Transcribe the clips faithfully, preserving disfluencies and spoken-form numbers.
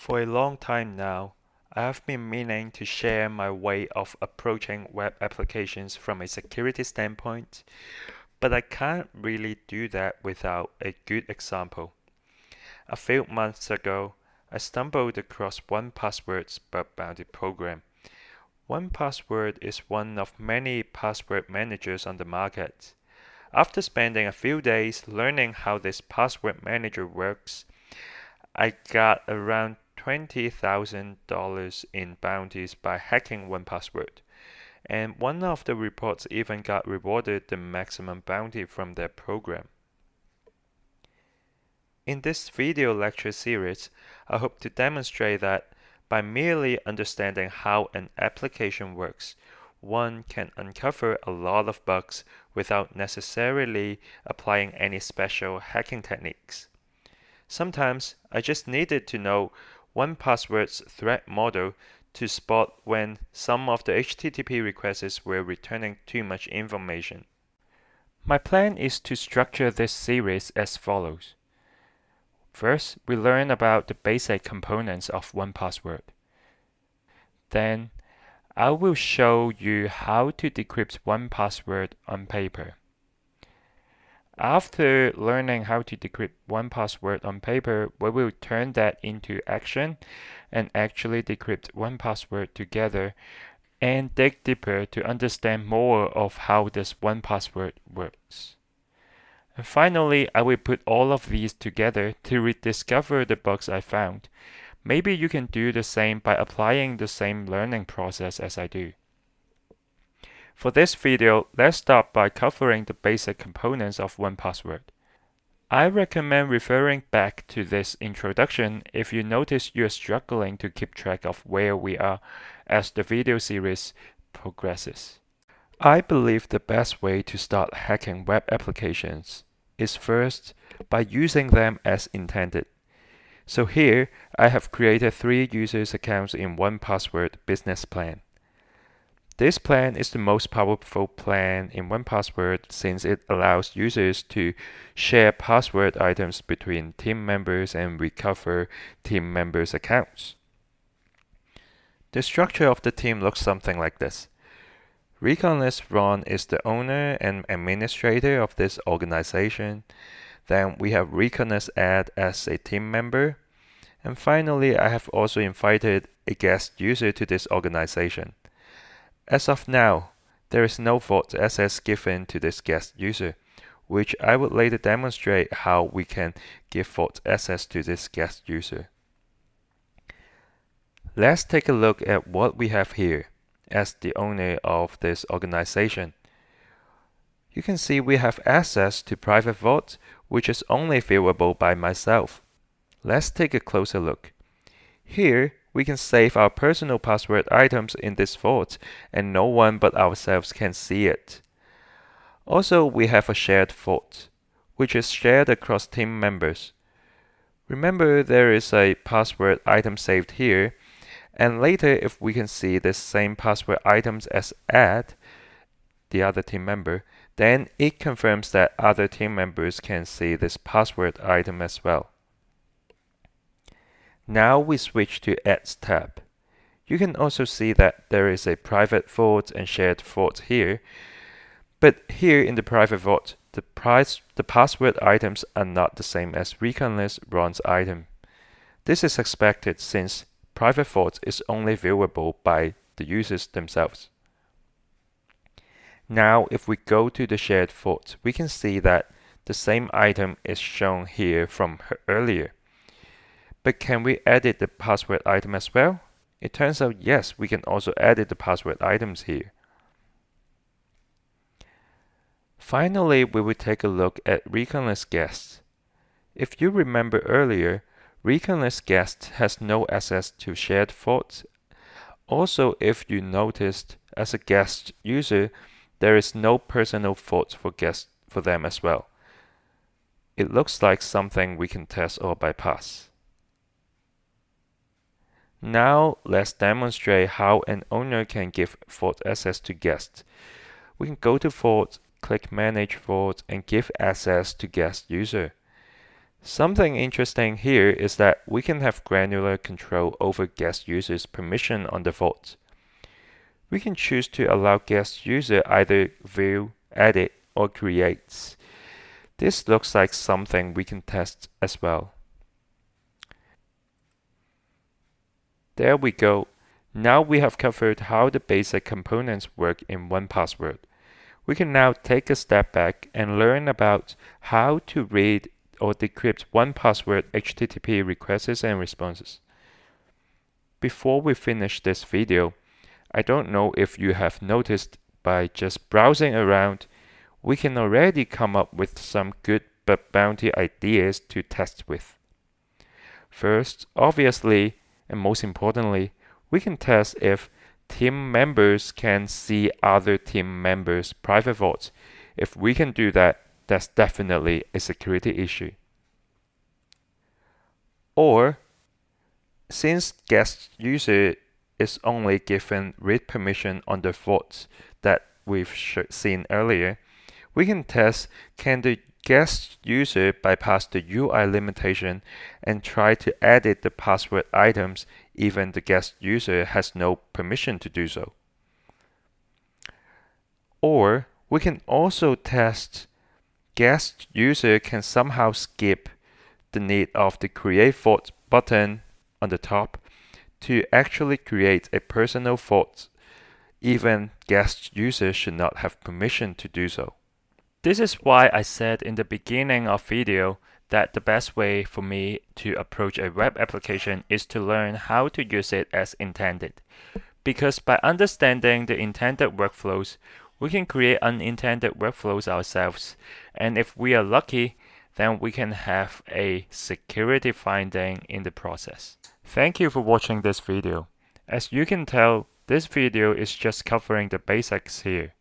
For a long time now, I have been meaning to share my way of approaching web applications from a security standpoint, but I can't really do that without a good example. A few months ago, I stumbled across one Password's bug bounty program. one Password is one of many password managers on the market. After spending a few days learning how this password manager works, I got around twenty thousand dollars in bounties by hacking one Password, and one of the reports even got rewarded the maximum bounty from their program. In this video lecture series, I hope to demonstrate that by merely understanding how an application works, one can uncover a lot of bugs without necessarily applying any special hacking techniques. Sometimes I just needed to know one Password's threat model to spot when some of the H T T P requests were returning too much information. My plan is to structure this series as follows. First, we learn about the basic components of one Password. Then, I will show you how to decrypt one Password on paper. After learning how to decrypt one Password on paper, we will turn that into action and actually decrypt one Password together and dig deeper to understand more of how this one Password works. And finally, I will put all of these together to rediscover the bugs I found. Maybe you can do the same by applying the same learning process as I do. For this video, let's start by covering the basic components of one Password. I recommend referring back to this introduction if you notice you're struggling to keep track of where we are as the video series progresses. I believe the best way to start hacking web applications is first by using them as intended. So here, I have created three users' accounts in one Password business plan. This plan is the most powerful plan in one Password since it allows users to share password items between team members and recover team members' accounts. The structure of the team looks something like this. Reconless Ron is the owner and administrator of this organization. Then we have Reconless Ed as a team member. And finally, I have also invited a guest user to this organization. As of now, there is no vault access given to this guest user, which I would later demonstrate how we can give vault access to this guest user. Let's take a look at what we have here as the owner of this organization. You can see we have access to private vault, which is only viewable by myself. Let's take a closer look. Here, we can save our personal password items in this vault, and no one but ourselves can see it. Also, we have a shared vault, which is shared across team members. Remember, there is a password item saved here, and later if we can see the same password items as Ed, the other team member, then it confirms that other team members can see this password item as well. Now we switch to Ed's tab. You can also see that there is a private vault and shared vault here, but here in the private vault, the, price, the password items are not the same as Reconless Ron's item. This is expected since private vault is only viewable by the users themselves. Now if we go to the shared vault, we can see that the same item is shown here from earlier. But can we edit the password item as well? It turns out yes, we can also edit the password items here. Finally, we will take a look at Reconless Guest. If you remember earlier, Reconless Guest has no access to shared vaults. Also, if you noticed, as a guest user, there is no personal vault for guests for them as well. It looks like something we can test or bypass. Now let's demonstrate how an owner can give vault access to guests. We can go to vault, click manage vault and give access to guest user. Something interesting here is that we can have granular control over guest users' permission on the vault. We can choose to allow guest user either view, edit, or create. This looks like something we can test as well. There we go. Now we have covered how the basic components work in one password. We can now take a step back and learn about how to read or decrypt one password H T T P requests and responses. Before we finish this video, I don't know if you have noticed, by just browsing around, we can already come up with some good bug bounty ideas to test with. First, obviously, and most importantly, we can test if team members can see other team members' private vaults. If we can do that, that's definitely a security issue. Or, since guest user is only given read permission on the vaults that we've seen earlier, we can test can the guest user bypass the U I limitation and try to edit the password items even the guest user has no permission to do so. Or we can also test guest user can somehow skip the need of the create vault button on the top to actually create a personal vault. Even guest users should not have permission to do so. This is why I said in the beginning of video that the best way for me to approach a web application is to learn how to use it as intended. Because by understanding the intended workflows, we can create unintended workflows ourselves. And if we are lucky, then we can have a security finding in the process. Thank you for watching this video. As you can tell, this video is just covering the basics here.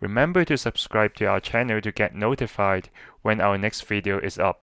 Remember to subscribe to our channel to get notified when our next video is up.